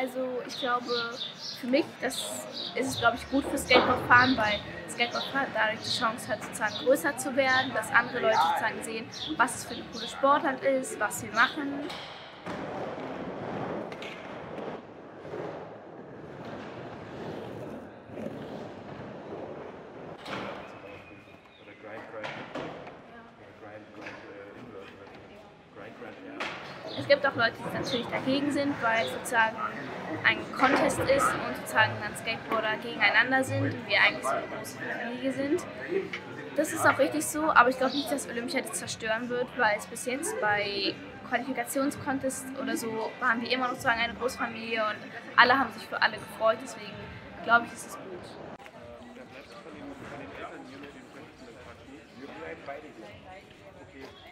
Also ich glaube, für mich ist es, glaube ich, gut für Skateboardfahren, weil Skateboardfahren dadurch die Chance hat, sozusagen größer zu werden, dass andere Leute sozusagen sehen, was es für eine coole Sportart ist, was wir machen. Es gibt auch Leute, die natürlich dagegen sind, weil es sozusagen ein Contest ist und sozusagen dann Skateboarder gegeneinander sind und wir eigentlich so eine große Familie sind. Das ist auch richtig so, aber ich glaube nicht, dass Olympia das zerstören wird, weil es bis jetzt bei Qualifikationscontests oder so waren wir immer noch sozusagen eine große Familie und alle haben sich für alle gefreut, deswegen glaube ich, ist es gut. Okay.